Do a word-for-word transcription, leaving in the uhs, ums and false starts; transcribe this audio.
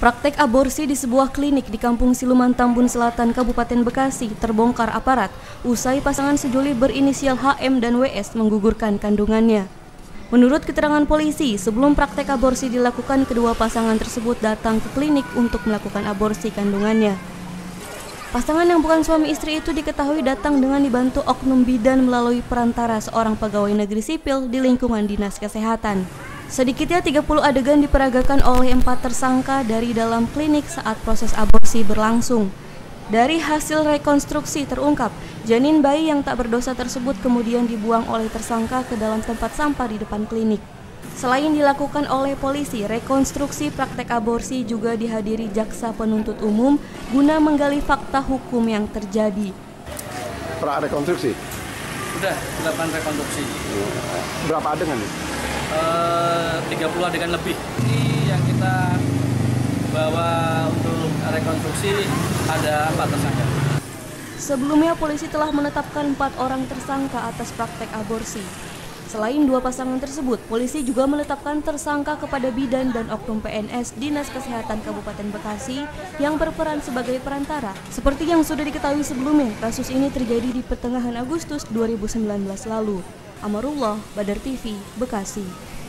Praktek aborsi di sebuah klinik di Kampung Siluman Tambun Selatan, Kabupaten Bekasi terbongkar aparat usai pasangan sejoli berinisial H M dan W S menggugurkan kandungannya. Menurut keterangan polisi, sebelum praktek aborsi dilakukan, kedua pasangan tersebut datang ke klinik untuk melakukan aborsi kandungannya. Pasangan yang bukan suami istri itu diketahui datang dengan dibantu oknum bidan melalui perantara seorang pegawai negeri sipil di lingkungan Dinas Kesehatan. Sedikitnya tiga puluh adegan diperagakan oleh empat tersangka dari dalam klinik saat proses aborsi berlangsung. Dari hasil rekonstruksi terungkap, janin bayi yang tak berdosa tersebut kemudian dibuang oleh tersangka ke dalam tempat sampah di depan klinik. Selain dilakukan oleh polisi, rekonstruksi praktek aborsi juga dihadiri jaksa penuntut umum guna menggali fakta hukum yang terjadi. Pra rekonstruksi? Sudah, delapan rekonstruksi. Berapa adegan? E, tiga puluh adegan lebih. Ini yang kita bawa untuk rekonstruksi ada empat tersangka. Sebelumnya polisi telah menetapkan empat orang tersangka atas praktek aborsi. Selain dua pasangan tersebut, polisi juga menetapkan tersangka kepada bidan dan oknum P N S Dinas Kesehatan Kabupaten Bekasi yang berperan sebagai perantara. Seperti yang sudah diketahui sebelumnya, kasus ini terjadi di pertengahan Agustus dua ribu sembilan belas lalu. Amarullah, Badar T V, Bekasi.